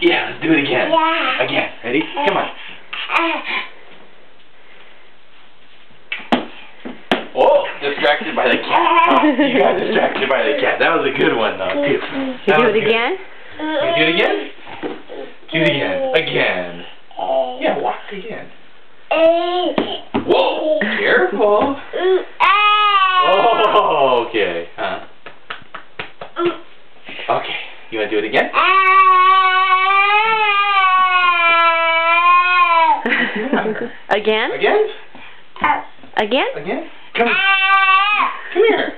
Yeah, let's do it again. Yeah. Again. Ready? Come on. Oh, distracted by the cat. Oh, you got distracted by the cat. That was a good one, though, too. Can you do it again? Can you do it again? Do it again. Again. Yeah, walk again. Whoa! Careful. Oh, okay. Huh? Okay. You want to do it again? Again? Again? Again? Again? Come here.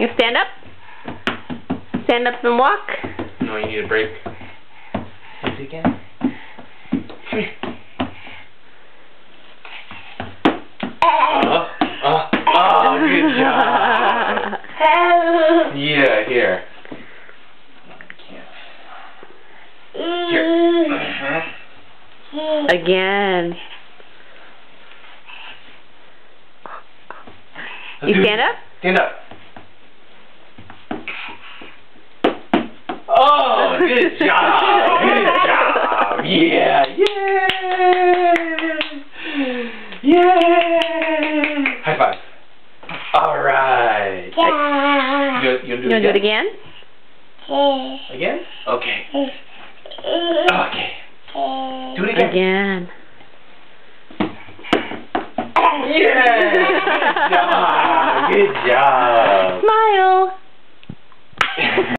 You stand up? Stand up and walk? No, you need a break. Let's do it again. Come here. Oh, good job. Yeah, here. Again. Let's you stand up? Stand up. Oh, good job. Good job. Yeah. Yay. Yay. High five. All right. Yeah. You want to do it again? Again? Okay. Okay. Do it again. Again. Yeah! Good job! Good job! Smile!